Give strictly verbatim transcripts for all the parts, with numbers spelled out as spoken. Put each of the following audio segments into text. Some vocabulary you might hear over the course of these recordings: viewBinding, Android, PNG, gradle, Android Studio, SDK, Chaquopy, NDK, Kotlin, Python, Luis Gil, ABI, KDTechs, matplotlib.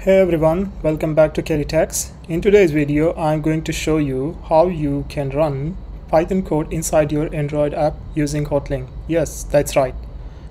Hey everyone, welcome back to KDTechs. In today's video, I'm going to show you how you can run Python code inside your Android app using Kotlin. Yes, that's right.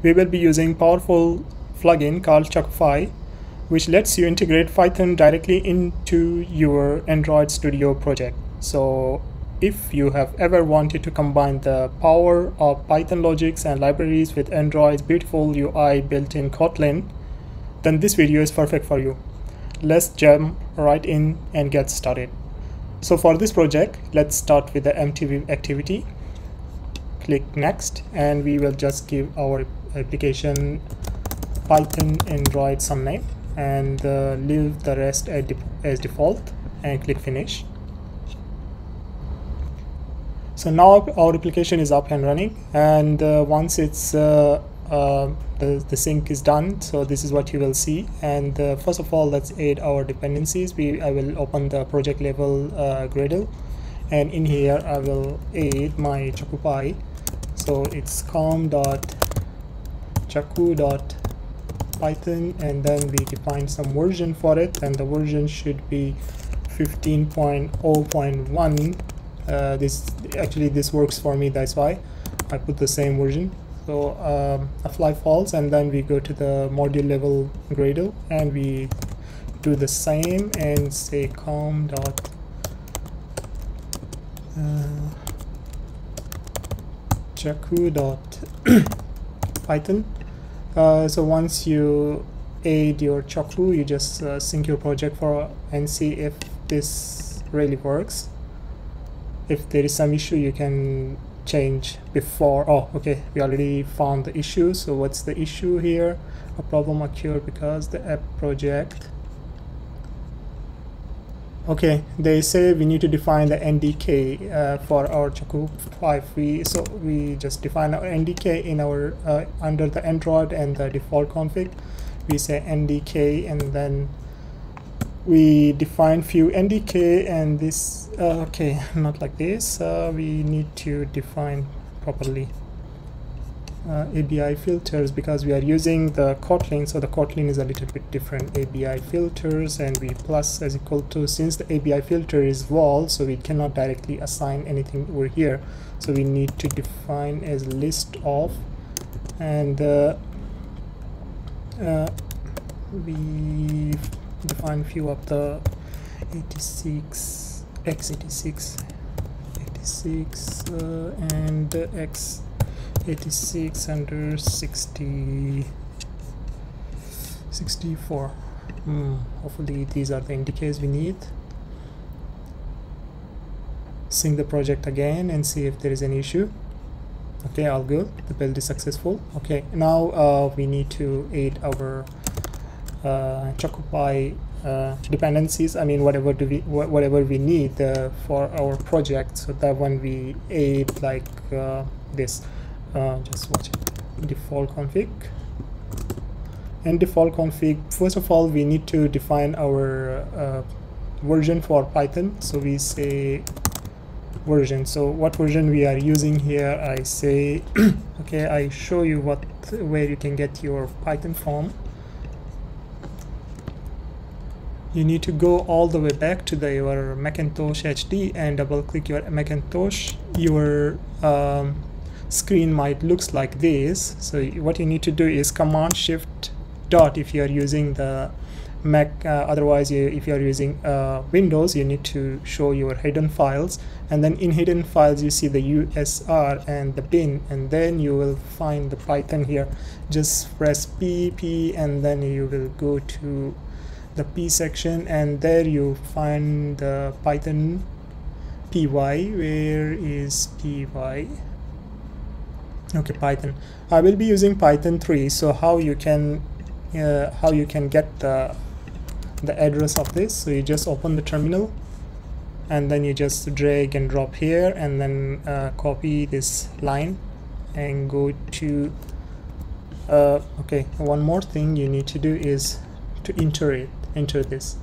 We will be using powerful plugin called Chaquopy, which lets you integrate Python directly into your Android Studio project. So if you have ever wanted to combine the power of Python logics and libraries with Android's beautiful U I built in Kotlin, then this video is perfect for you. Let's jump right in and get started. So for this project, let's start with the M T V activity. Click next, and we will just give our application Python Android some name and uh, leave the rest as default and click finish. So now our application is up and running, and uh, once it's uh, uh, the, the sync is done, so this is what you will see. And uh, first of all, let's add our dependencies. We I will open the project level uh, Gradle, and in here I will add my Chaquopy. So it's com.chaku.python, and then we define some version for it, and the version should be fifteen point zero point one. Uh, this actually this works for me, that's why I put the same version. So um, apply false, and then we go to the module level Gradle and we do the same and say com dot uh, chaku dot python. Uh, so once you add your chaku, you just uh, sync your project for and see if this really works. If there is some issue, you can change before. Oh, okay, we already found the issue. So what's the issue here? A problem occurred because the app project. Okay, they say we need to define the N D K uh, for our Chaquopy. So we just define our N D K in our uh, under the Android and the default config. We say N D K, and then we define few N D K, and this uh, okay, not like this. Uh, we need to define properly uh, A B I filters, because we are using the Kotlin, so the Kotlin is a little bit different. A B I filters, and we plus as equal to, since the A B I filter is wall, so we cannot directly assign anything over here, so we need to define as list of, and uh, uh, we define few of the eighty-six x eighty-six eighty-six uh, and x eighty-six under sixty sixty-four. Hmm, hopefully these are the indicators we need. Sync the project again and see if there is an issue. Okay, all good, the build is successful. Okay, now uh, we need to add our Uh, Chaquopy uh, dependencies. I mean, whatever do we wh whatever we need uh, for our project. So that one we add like uh, this. Uh, just watch it. Default config. And default config. First of all, we need to define our uh, version for Python. So we say version. So what version we are using here? I say okay. I show you what where you can get your Python from. You need to go all the way back to the, your Macintosh H D and double click your Macintosh. Your um, screen might looks like this. So what you need to do is command shift dot if you are using the Mac. Uh, otherwise, you, if you are using uh, Windows, you need to show your hidden files. And then in hidden files, you see the U S R and the bin, and then you will find the Python here. Just press P, P, and then you will go to the P section, and there you find the Python py. Where is py? Okay, Python. I will be using Python three. So how you can uh, how you can get the the address of this? So you just open the terminal, and then you just drag and drop here, and then uh, copy this line and go to. Uh, okay, one more thing you need to do is to enter it, enter this.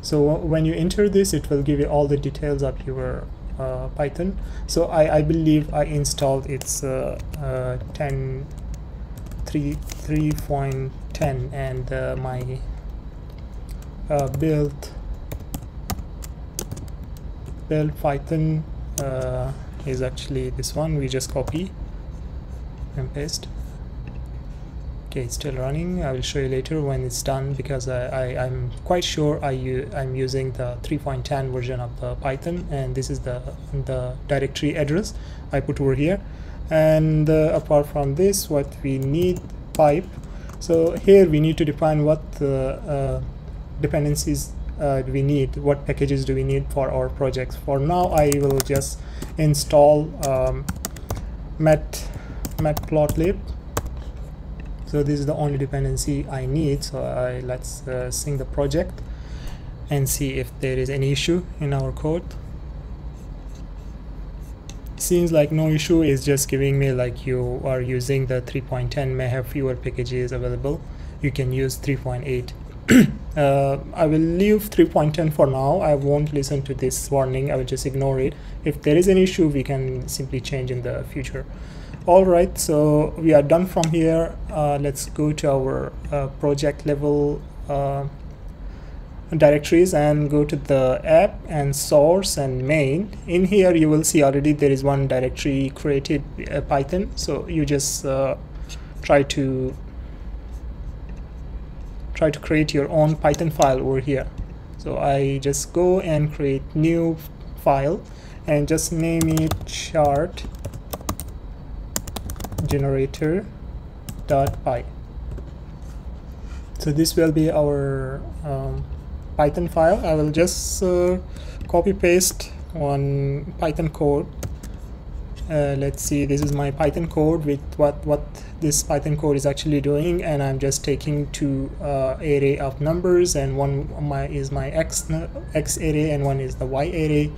So when you enter this, it will give you all the details of your uh, Python. So I, I believe I installed its uh, uh, ten three point ten, and uh, my uh, build build Python uh, is actually this one. We just copy and paste. Okay, it's still running. I will show you later when it's done, because I, I, I'm quite sure I, I'm using the three point ten version of the Python, and this is the, the directory address I put over here. And uh, apart from this, what we need, pipe. So here we need to define what uh, uh, dependencies uh, do we need, what packages do we need for our projects. For now, I will just install um, mat, matplotlib. So this is the only dependency I need. So I, let's uh, sync the project and see if there is any issue in our code. Seems like no issue. Is just giving me like you are using the three point ten, may have fewer packages available. You can use three point eight. uh, I will leave three point ten for now. I won't listen to this warning. I will just ignore it. If there is an issue, we can simply change in the future. Alright, so we are done from here. Uh, let's go to our uh, project level uh, directories and go to the app and source and main. In here you will see already there is one directory created, uh, Python. So you just uh, try to try to create your own Python file over here. So I just go and create new file and just name it chart generator dot py. So this will be our um, Python file. I will just uh, copy paste one Python code. Uh, let's see, this is my Python code with what what this Python code is actually doing, and I'm just taking two uh, array of numbers, and one my is my x x array and one is the y array,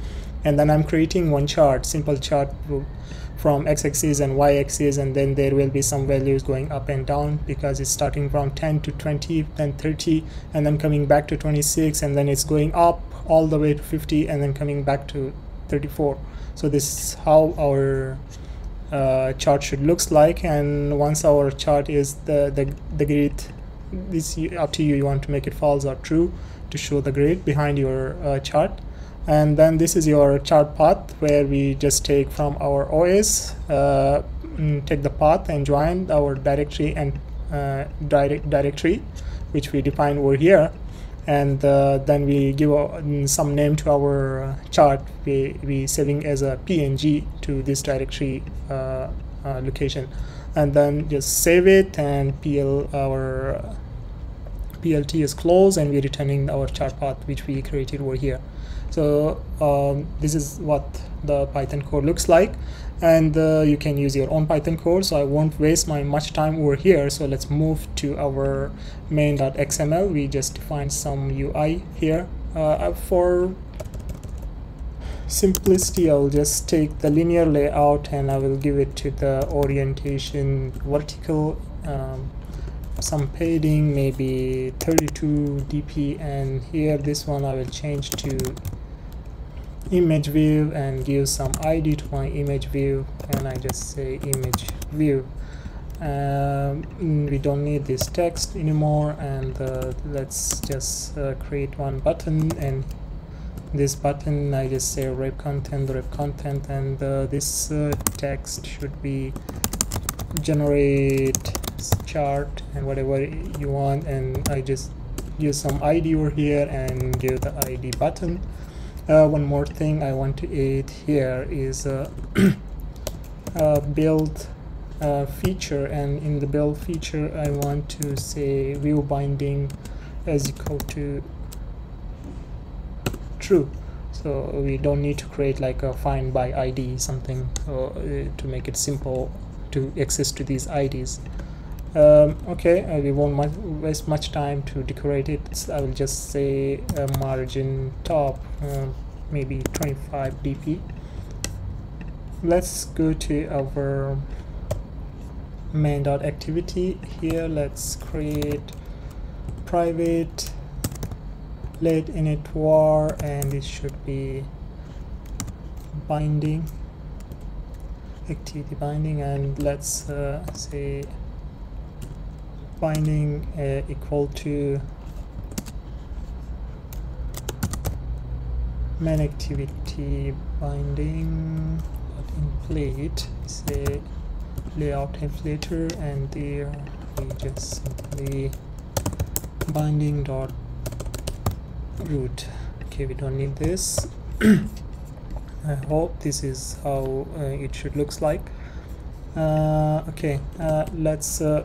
and then I'm creating one chart, simple chart from x-axis and y-axis, and then there will be some values going up and down, because it's starting from ten to twenty, then thirty, and then coming back to twenty-six, and then it's going up all the way to fifty, and then coming back to thirty-four. So this is how our uh, chart should looks like. And once our chart is the the, the grid, this up to you, you want to make it false or true to show the grid behind your uh, chart. And then this is your chart path, where we just take from our O S, uh, take the path and join our directory and uh, direct directory, which we define over here, and uh, then we give uh, some name to our chart. We we saving as a P N G to this directory uh, uh, location, and then just save it, and P L our uh, P L T is closed, and we're returning our chart path which we created over here. So um, this is what the Python code looks like, and uh, you can use your own Python code, so I won't waste my much time over here. So let's move to our main.xml. We just define some U I here. Uh, for simplicity, I'll just take the linear layout, and I will give it to the orientation vertical, um, some padding, maybe thirty-two D P, and here this one I will change to image view and give some I D to my image view, and I just say image view. Um, we don't need this text anymore, and uh, let's just uh, create one button, and this button I just say wrap content, wrap content, and uh, this uh, text should be generate chart and whatever you want, and I just use some I D over here and give the I D button. Uh, one more thing I want to add here is uh, a build uh, feature, and in the build feature I want to say view binding as equal to true. So we don't need to create like a find by I D something, so, uh, to make it simple to access to these I Ds. Um, okay, uh, we won't much, waste much time to decorate it. So I will just say uh, margin top, uh, maybe twenty-five D P. Let's go to our main.activity here. Let's create private let init var, and it should be binding activity binding, and let's uh, say binding uh, equal to main activity binding template, say layout inflator, and there we just simply binding dot root. Okay, we don't need this. I hope this is how uh, it should looks like. Uh, okay, uh, let's uh,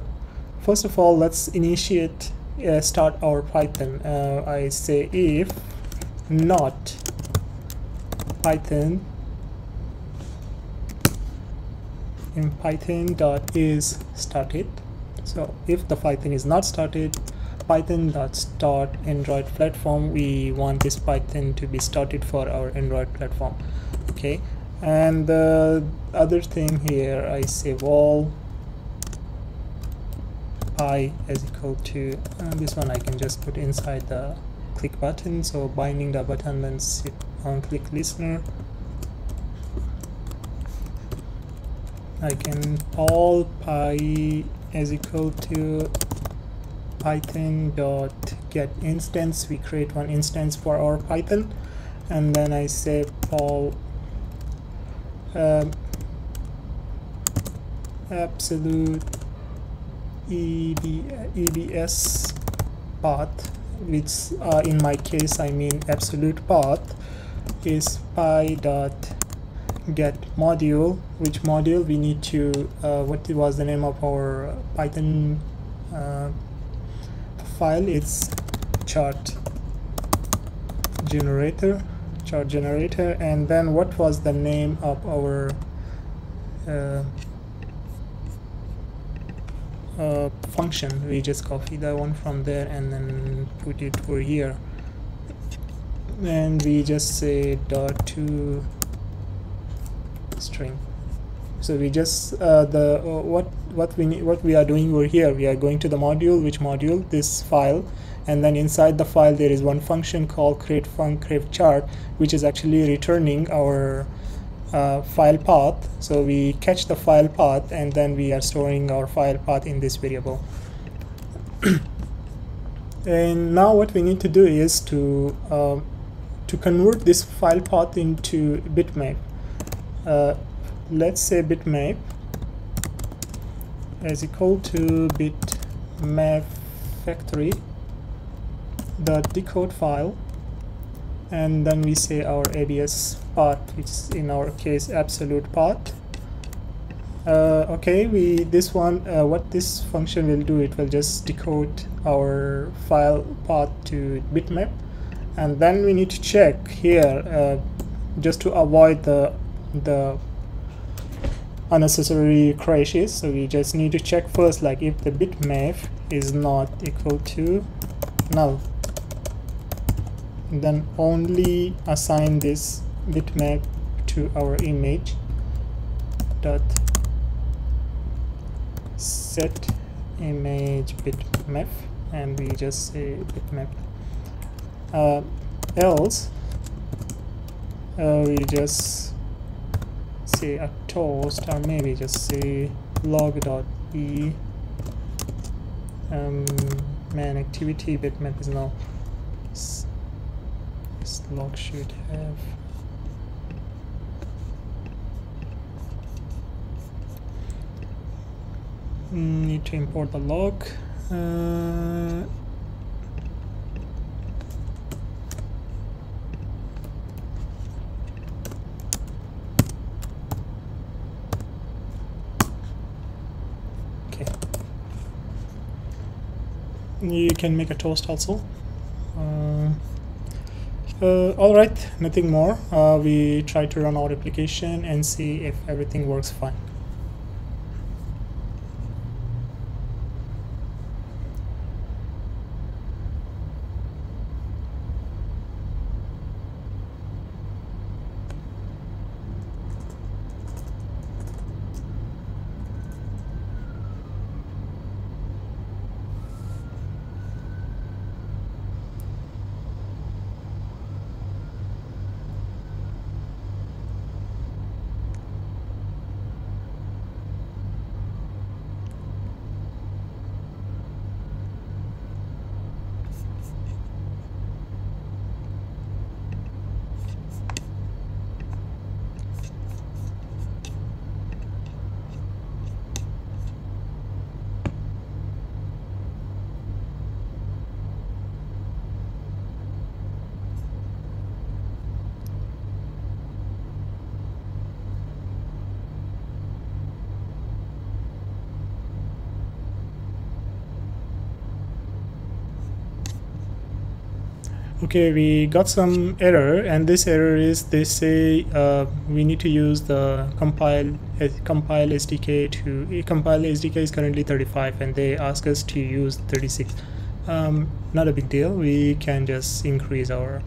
first of all let's initiate uh, start our Python. Uh, I say if not Python in Python dot is started. So if the Python is not started, Python dot start Android platform. We want this Python to be started for our Android platform. Okay, and the other thing here, I say wall pi is equal to uh, this one. I can just put inside the click button. So binding the button, then sit on click listener. I can all pi is equal to Python dot get instance. We create one instance for our Python, and then I say poll uh, absolute E B S path, which uh, in my case I mean absolute path is pi dot get module, which module we need to uh, what was the name of our Python uh, file. It's chart generator, chart generator, and then what was the name of our uh, uh, function? We just copy that one from there and then put it over here, and we just say dot to string. So we just uh, the uh, what what we what we are doing over here, we are going to the module. Which module? This file, and then inside the file there is one function called create func create chart, which is actually returning our uh, file path. So we catch the file path and then we are storing our file path in this variable. And now what we need to do is to uh, to convert this file path into bitmap. Uh, let's say bitmap is equal to bitmap factory dot decode file, and then we say our A B S path, which is in our case absolute path. Uh, okay, we this one uh, what this function will do, it will just decode our file path to bitmap, and then we need to check here uh, just to avoid the the unnecessary crashes. So we just need to check first, like if the bitmap is not equal to null, then only assign this bitmap to our image dot set image bitmap, and we just say bitmap. Uh, else uh, we just say a toast, or maybe just say log dot e um, man activity bitmap is null. This log should have need to import the log. Uh, you can make a toast also. Uh, uh, alright, nothing more. Uh, we try to run our application and see if everything works fine. Okay, we got some error, and this error is they say uh, we need to use the compile uh, compile S D K to uh, compile S D K is currently thirty-five, and they ask us to use thirty-six. Um, not a big deal. We can just increase our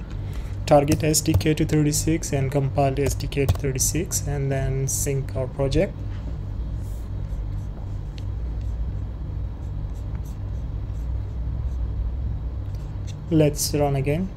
target S D K to thirty-six and compile S D K to thirty-six, and then sync our project. Let's run again.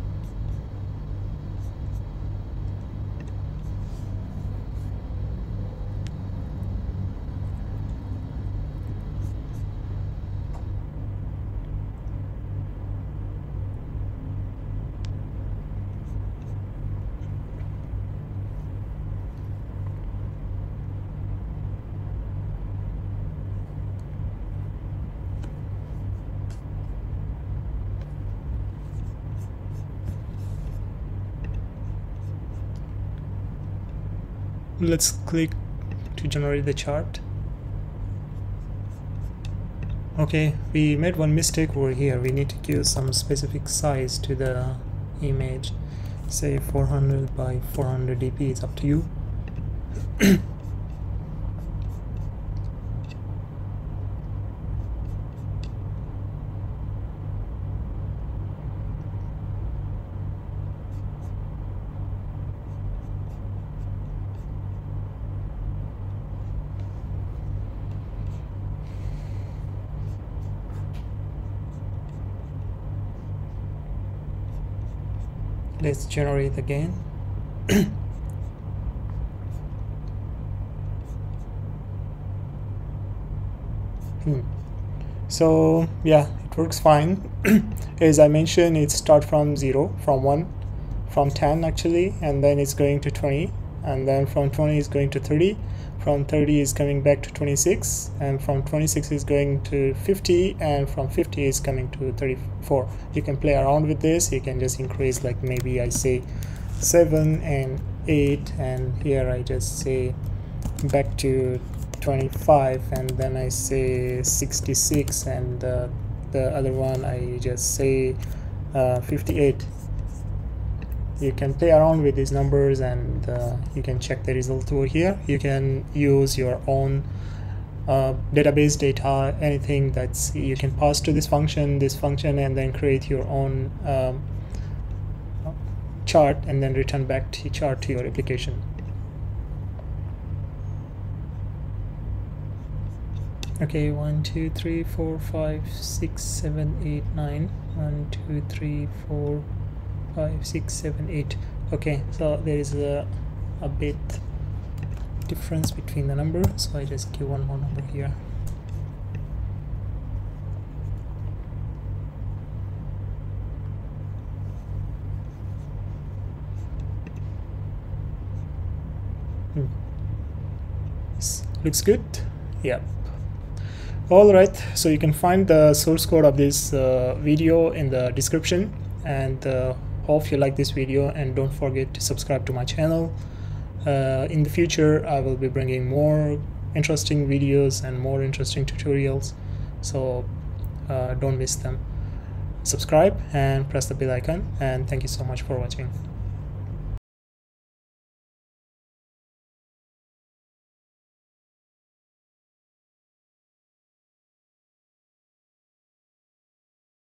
Let's click to generate the chart. Okay, we made one mistake over here. We need to give some specific size to the image, say four hundred by four hundred D P. It's up to you. Let's generate again. hmm. So yeah, it works fine. As I mentioned, it starts from zero, from one, from ten actually, and then it's going to twenty, and then from twenty is going to thirty, from thirty is coming back to twenty-six, and from twenty-six is going to fifty, and from fifty is coming to thirty-four. You can play around with this. You can just increase, like maybe I say seven and eight, and here I just say back to twenty-five, and then I say sixty-six, and uh, the other one I just say uh, fifty-eight. You can play around with these numbers, and uh, you can check the result over here. You can use your own uh, database data, anything that's you can pass to this function, this function, and then create your own um, chart, and then return back to chart to your application. Okay, one, two, three, four, five, six, seven, eight, nine. One, two, three, four. five, six, seven, eight. Okay, so there is a, a bit difference between the number, so I just give one more number here. hmm. Looks good. Yeah. Alright, so you can find the source code of this uh, video in the description, and uh, hope you like this video, and don't forget to subscribe to my channel. Uh, in the future, I will be bringing more interesting videos and more interesting tutorials, so uh, don't miss them. Subscribe and press the bell icon, and thank you so much for watching.